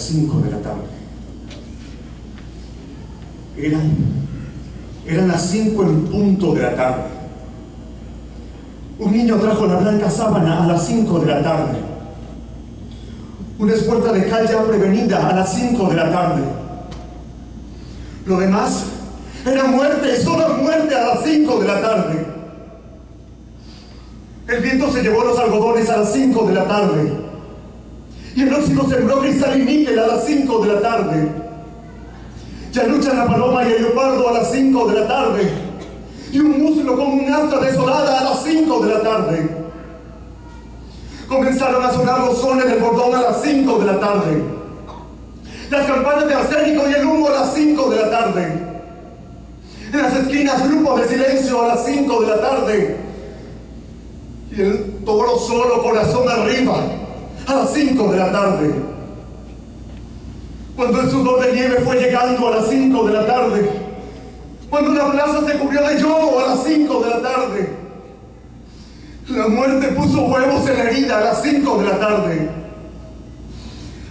las 5 de la tarde. Eran las 5 en punto de la tarde. Un niño trajo la blanca sábana a las 5 de la tarde. Una espuerta de calle prevenida a las 5 de la tarde. Lo demás era muerte y solo muerte a las 5 de la tarde. El viento se llevó los algodones a las 5 de la tarde. Y el óxido sembró cristal y níquel a las 5 de la tarde. Ya luchan la paloma y el leopardo a las 5 de la tarde. Y un muslo como un asta desolada a las 5 de la tarde. Comenzaron a sonar los sones del cordón a las 5 de la tarde. Las campanas de arsénico y el humo a las 5 de la tarde. En las esquinas grupos de silencio a las 5 de la tarde. Y el toro solo corazón arriba a las 5 de la tarde. Cuando el sudor de nieve fue llegando a las 5 de la tarde. Cuando la plaza se cubrió de yodo a las 5 de la tarde. La muerte puso huevos en la herida a las 5 de la tarde.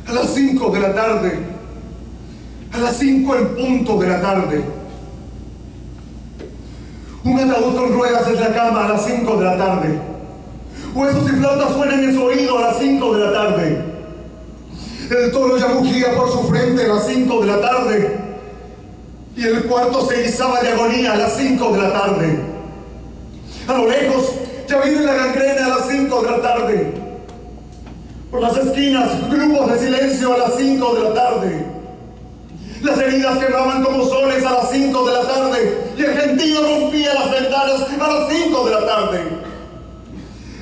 A las 5 de la tarde. A las 5 en punto de la tarde. Un ataúd con ruedas en la cama a las 5 de la tarde. Huesos y flautas suenan en su oído a las 5 de la tarde. El toro ya mugía por su frente a las 5 de la tarde. Y el cuarto se izaba de agonía a las 5 de la tarde. A lo lejos ya viene la gangrena a las 5 de la tarde. Por las esquinas, grupos de silencio a las 5 de la tarde. Las heridas quemaban como soles a las 5 de la tarde. Y el gentío rompía las ventanas a las 5 de la tarde.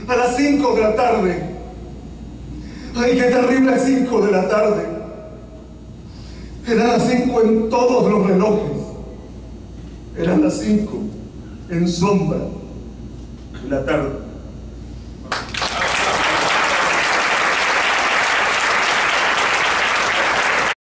A las 5 de la tarde. ¡Ay, qué terrible 5 de la tarde! Eran las 5 en todos los relojes. Eran las 5 en sombra de la tarde.